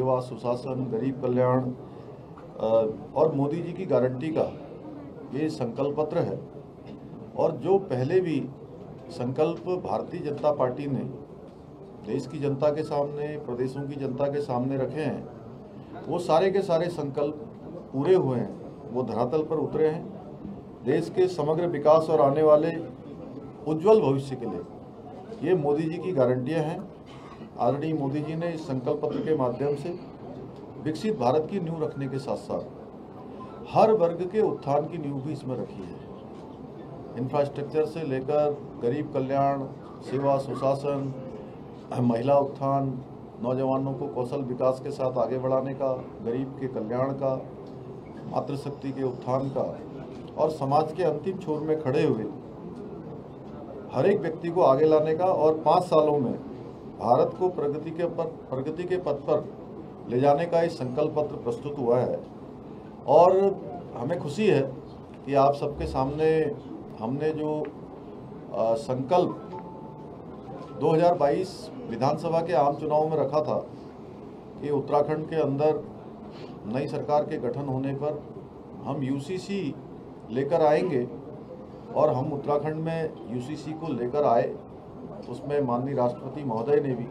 सेवा, सुशासन, गरीब कल्याण और मोदी जी की गारंटी का ये संकल्प पत्र है। और जो पहले भी संकल्प भारतीय जनता पार्टी ने देश की जनता के सामने, प्रदेशों की जनता के सामने रखे हैं, वो सारे के सारे संकल्प पूरे हुए हैं, वो धरातल पर उतरे हैं। देश के समग्र विकास और आने वाले उज्जवल भविष्य के लिए ये मोदी जी की गारंटियाँ हैं। आदरणीय मोदी जी ने इस संकल्प पत्र के माध्यम से विकसित भारत की नींव रखने के साथ साथ हर वर्ग के उत्थान की नींव भी इसमें रखी है। इंफ्रास्ट्रक्चर से लेकर गरीब कल्याण, सेवा, सुशासन, महिला उत्थान, नौजवानों को कौशल विकास के साथ आगे बढ़ाने का, गरीब के कल्याण का, मातृशक्ति के उत्थान का और समाज के अंतिम छोर में खड़े हुए हर एक व्यक्ति को आगे लाने का और 5 सालों में भारत को प्रगति के पथ पर ले जाने का इस संकल्प पत्र प्रस्तुत हुआ है। और हमें खुशी है कि आप सबके सामने हमने जो संकल्प 2022 विधानसभा के आम चुनाव में रखा था कि उत्तराखंड के अंदर नई सरकार के गठन होने पर हम यूसीसी लेकर आएंगे, और हम उत्तराखंड में यूसीसी को लेकर आए। उसमें माननीय राष्ट्रपति महोदय ने भी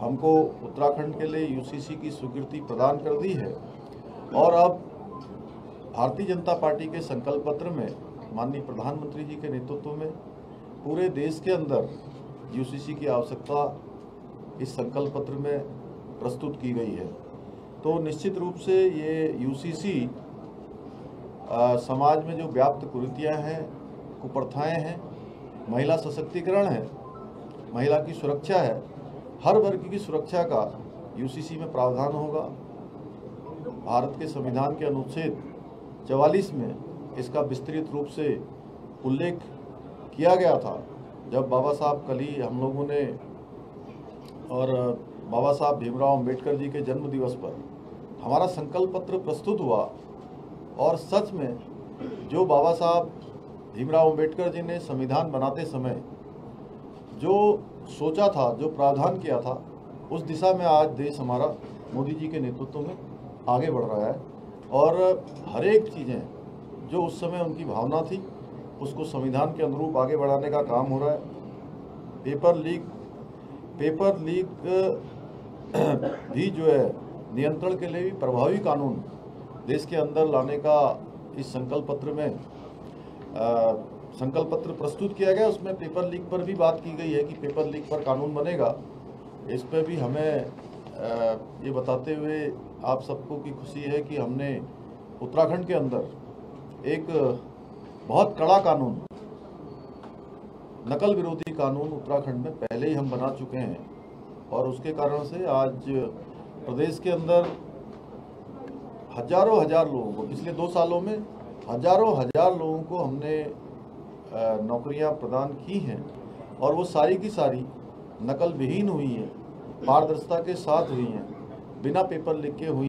हमको उत्तराखंड के लिए यूसीसी की स्वीकृति प्रदान कर दी है। और अब भारतीय जनता पार्टी के संकल्प पत्र में माननीय प्रधानमंत्री जी के नेतृत्व में पूरे देश के अंदर यूसीसी की आवश्यकता इस संकल्प पत्र में प्रस्तुत की गई है। तो निश्चित रूप से ये यूसीसी समाज में जो व्याप्त कुरीतियाँ हैं, कुप्रथाएँ हैं, महिला सशक्तिकरण है, महिला की सुरक्षा है, हर वर्ग की सुरक्षा का यूसीसी में प्रावधान होगा। भारत के संविधान के अनुच्छेद 44 में इसका विस्तृत रूप से उल्लेख किया गया था। जब बाबा साहब कली हम लोगों ने और बाबा साहब भीमराव अम्बेडकर जी के जन्म दिवस पर हमारा संकल्प पत्र प्रस्तुत हुआ, और सच में जो बाबा साहब भीमराव अम्बेडकर जी ने संविधान बनाते समय जो सोचा था, जो प्रावधान किया था, उस दिशा में आज देश हमारा मोदी जी के नेतृत्व में आगे बढ़ रहा है। और हर एक चीज़ें जो उस समय उनकी भावना थी उसको संविधान के अनुरूप आगे बढ़ाने का काम हो रहा है। पेपर लीक भी जो है नियंत्रण के लिए भी प्रभावी कानून देश के अंदर लाने का इस संकल्प पत्र प्रस्तुत किया गया। उसमें पेपर लीक पर भी बात की गई है कि पेपर लीक पर कानून बनेगा। इस पर भी हमें ये बताते हुए आप सबको की खुशी है कि हमने उत्तराखंड के अंदर एक बहुत कड़ा कानून, नकल विरोधी कानून उत्तराखंड में पहले ही हम बना चुके हैं, और उसके कारण से आज प्रदेश के अंदर हजारों लोगों को पिछले 2 सालों में हजारों लोगों को हमने नौकरियां प्रदान की हैं, और वो सारी की सारी नकल विहीन हुई हैं, पारदर्शिता के साथ हुई हैं, बिना पेपर लीक के हुई।